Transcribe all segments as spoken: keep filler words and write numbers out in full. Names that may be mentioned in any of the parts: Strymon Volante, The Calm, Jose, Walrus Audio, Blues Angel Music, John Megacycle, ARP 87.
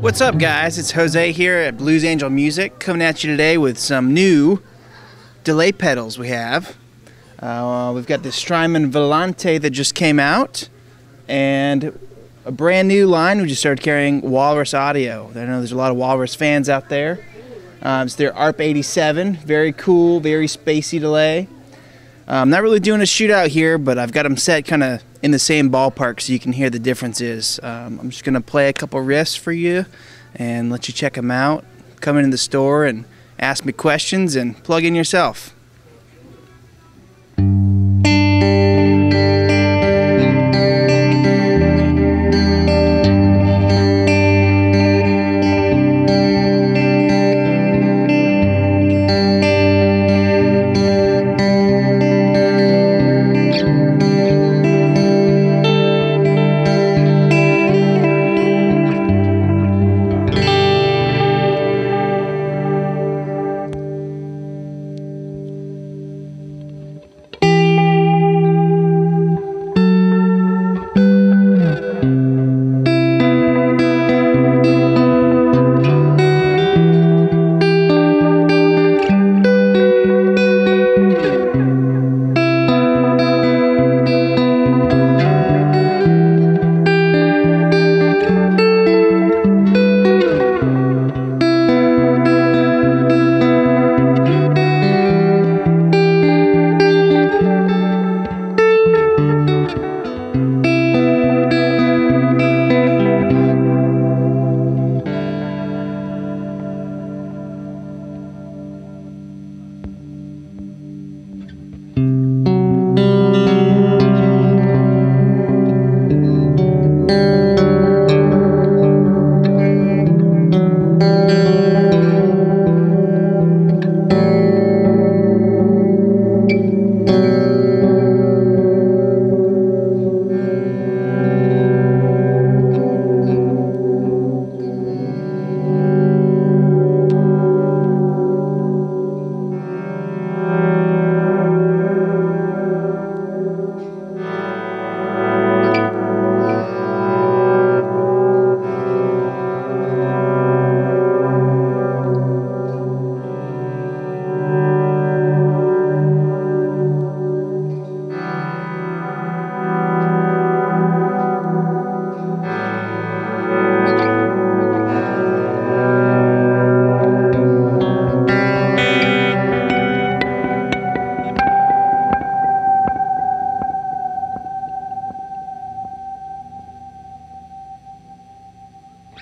What's up, guys? It's Jose here at Blues Angel Music, coming at you today with some new delay pedals we have. Uh, we've got this Strymon Volante that just came out, and a brand new line we just started carrying, Walrus Audio. I know there's a lot of Walrus fans out there. Um, it's their A R P eighty-seven, very cool, very spacey delay. Uh, I'm not really doing a shootout here, but I've got them set kind of in the same ballpark so you can hear the differences. Um, I'm just going to play a couple riffs for you and let you check them out. Come into the store and ask me questions and plug in yourself.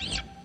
You